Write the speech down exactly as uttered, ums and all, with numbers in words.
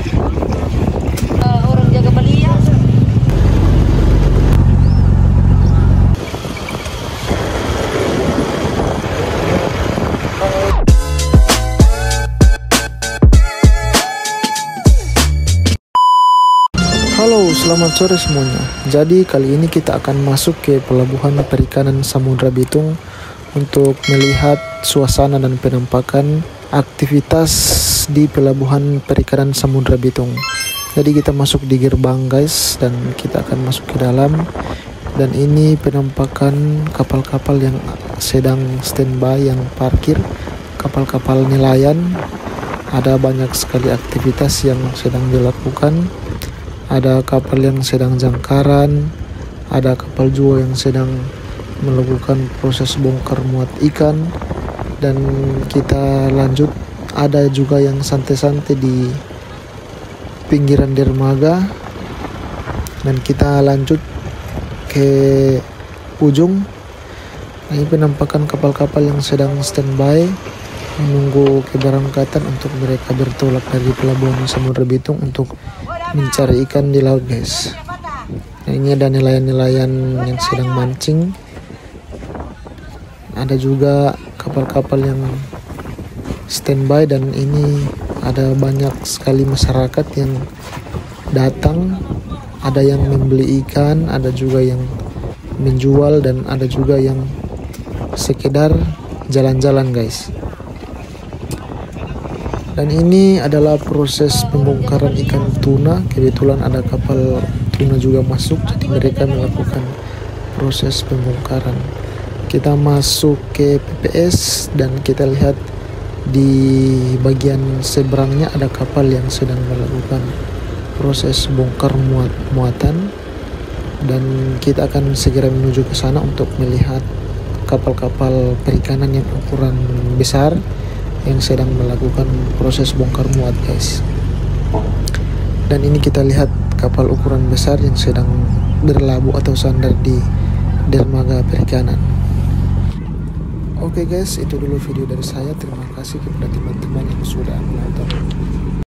Halo, selamat sore semuanya. Jadi kali ini kita akan masuk ke Pelabuhan Perikanan Samudra Bitung untuk melihat suasana dan penampakan aktivitas di Pelabuhan Perikanan Samudra Bitung. Jadi kita masuk di gerbang guys, dan kita akan masuk ke dalam. Dan ini penampakan kapal-kapal yang sedang standby, yang parkir, kapal-kapal nelayan. Ada banyak sekali aktivitas yang sedang dilakukan. Ada kapal yang sedang jangkaran, ada kapal jua yang sedang melakukan proses bongkar muat ikan, dan kita lanjut. Ada juga yang santai-santai di pinggiran dermaga, dan kita lanjut ke ujung. Ini penampakan kapal-kapal yang sedang standby menunggu keberangkatan untuk mereka bertolak dari Pelabuhan Samudra Bitung untuk mencari ikan di laut guys. Nah, ini ada nelayan-nelayan yang sedang mancing. Ada juga kapal-kapal yang standby, dan ini ada banyak sekali masyarakat yang datang. Ada yang membeli ikan, ada juga yang menjual, dan ada juga yang sekedar jalan-jalan guys. Dan ini adalah proses pembongkaran ikan tuna. Kebetulan ada kapal tuna juga masuk, jadi mereka melakukan proses pembongkaran. Kita masuk ke P P S dan kita lihat di bagian seberangnya ada kapal yang sedang melakukan proses bongkar muat muatan. Dan kita akan segera menuju ke sana untuk melihat kapal-kapal perikanan yang ukuran besar yang sedang melakukan proses bongkar muat guys. Dan ini kita lihat kapal ukuran besar yang sedang berlabuh atau sandar di dermaga perikanan. Oke guys, itu dulu video dari saya. Terima kasih kepada teman-teman yang sudah menonton.